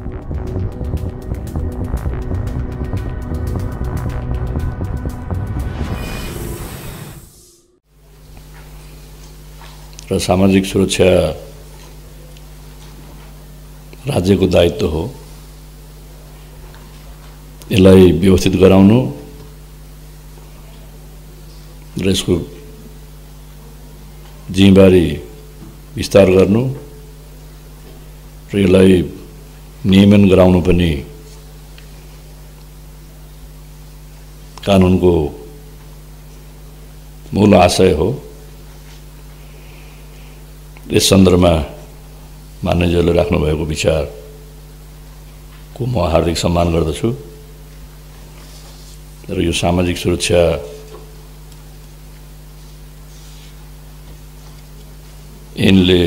र सामाजिक सुरक्षा राज्यको दायित्व हो। यसलाई व्यवस्थित गराउनु र यसको जिम्मेवारी विस्तार गर्नु र यसलाई नियमन गराउनु पनि कानुनको मूल आशय हो। इस सन्दर्भ में माननीयज्यूले राख्नुभएको विचार को म हार्दिक सम्मान गर्दछु र यो सामाजिक सुरक्षा इनले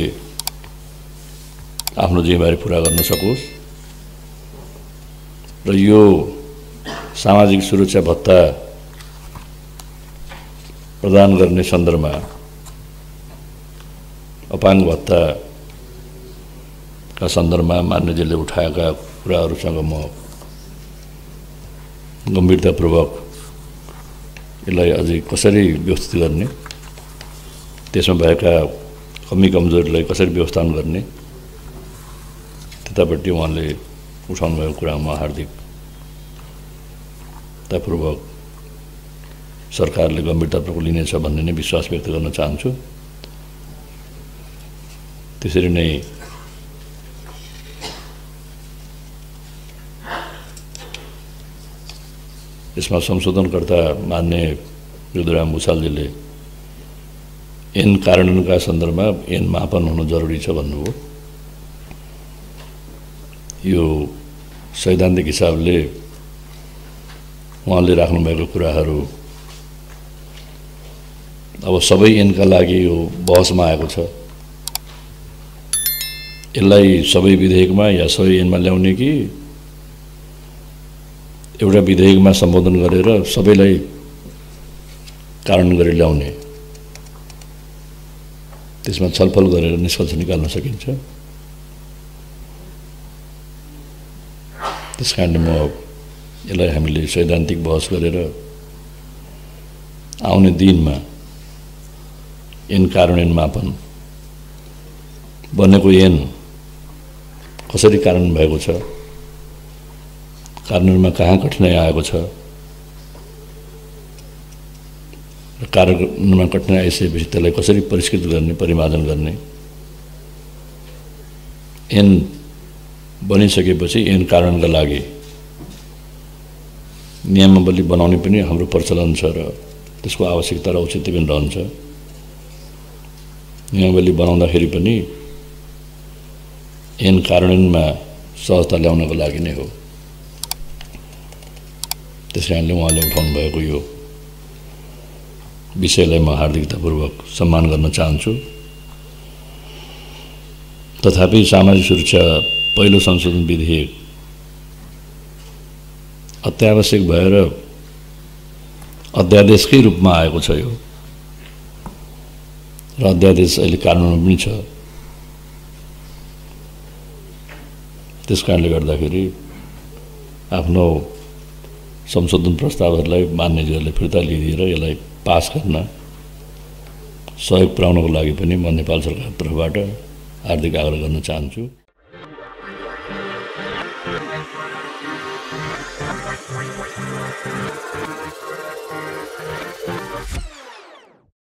आफ्नो जिम्मेवारी पूरा गर्न सकोस् र यो सामाजिक सुरक्षा भत्ता प्रदान गर्ने सन्दर्भमा अपाङ्ग भत्ता का सन्दर्भमा माननीयज्यूले उठाएका कुराहरुसँग म गम्भीरतापूर्वक यसलाई अझै कसरी व्यवस्थित गर्ने, त्यसमा भएका कमी कमजोरीलाई कसरी व्यवस्थापन गर्ने, त्यतापट्टि उहाँले उठाउनु भएको कुरामा हार्दिकतापूर्वक सरकारले गम्भीरतापूर्वक लिनेछ भन्ने नै विश्वास व्यक्त गर्न चाहन्छु। त्यसरी नै यसमा संशोधनकर्ता मान्य युद्धराम भुषालजीले ऐन कार्यान्वयनका सन्दर्भमा ऐन मापन हुनु जरुरी छ भन्नुभयो। यो सैद्धान्तिक हिसाबले उहाँले राख्नुभएको कुराहरू अब सबै ऐनका लागि यो बहसमा आएको छ। यसलाई सबै विधेयकमा या सबै ऐनमा ल्याउने कि एउटा विधेयकमा सम्बोधन गरेर सबैलाई कारण गरेर ल्याउने, त्यसमा छलफल गरेर निष्कर्ष निकाल्न सकिन्छ। त्यसकारणले म यसलाई हामीले सैद्धान्तिक बहस गरेर आउने दिनमा ऐन कार्यान्वयन मापन बनेको ऐन कसरी कारण भएको छ, कानुनमा कहाँ कठिनाई आएको छ, कानुनमा कठिनाई आइसकेपछि त्यसलाई कसरी परिष्कृत गर्ने, परिमार्जन गर्ने, ऐन बनिसकेपछि ऐन कारणका लागि नियमावली बनाउने पनि हाम्रो प्रचलन छ र त्यसको आवश्यकता र औचित्य पनि रहन्छ। नियमावली बनाउँदाखेरि पनि ऐन कार्यान्वयनमा सहजता ल्याउनको लागि नै हो। त्यसैले उहाँले उठाउनु भएको यो विषयलाई म हार्दिकतापूर्वक सम्मान गर्न चाहन्छु। तथापि सामाजिक सुरक्षा पहिलो संशोधन विधेयक अत्यावश्यक भएर अध्यादेशकै रूपमा आएको छ यो, र अध्यादेश अहिले कानुनमा पनि छ। त्यसकारणले गर्दाखेरि आफ्नो संशोधन प्रस्तावहरूलाई मान्यज्यूले फिर्ता लिएर यसलाई पास गर्न सहयोग पुर्याउनको लागि पनि म नेपाल सरकार तर्फबाट हार्दिक आग्रह गर्न चाहन्छु।